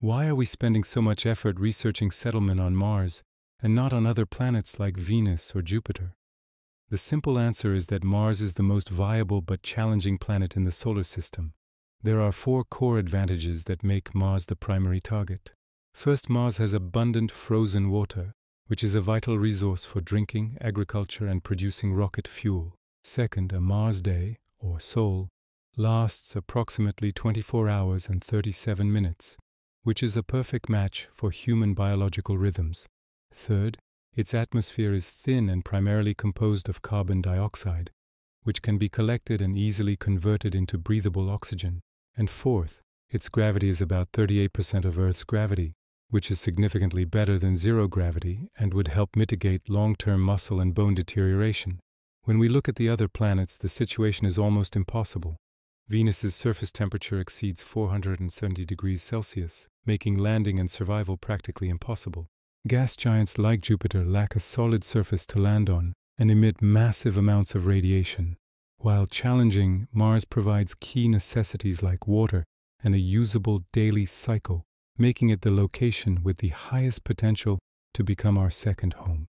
Why are we spending so much effort researching settlement on Mars and not on other planets like Venus or Jupiter? The simple answer is that Mars is the most viable but challenging planet in the solar system. There are four core advantages that make Mars the primary target. First, Mars has abundant frozen water, which is a vital resource for drinking, agriculture, and producing rocket fuel. Second, a Mars day, or Sol, lasts approximately 24 hours and 37 minutes, which is a perfect match for human biological rhythms. Third, its atmosphere is thin and primarily composed of carbon dioxide, which can be collected and easily converted into breathable oxygen. And fourth, its gravity is about 38% of Earth's gravity, which is significantly better than zero gravity and would help mitigate long-term muscle and bone deterioration. When we look at the other planets, the situation is almost impossible. Venus's surface temperature exceeds 470 degrees Celsius, making landing and survival practically impossible. Gas giants like Jupiter lack a solid surface to land on and emit massive amounts of radiation. While challenging, Mars provides key necessities like water and a usable daily cycle, making it the location with the highest potential to become our second home.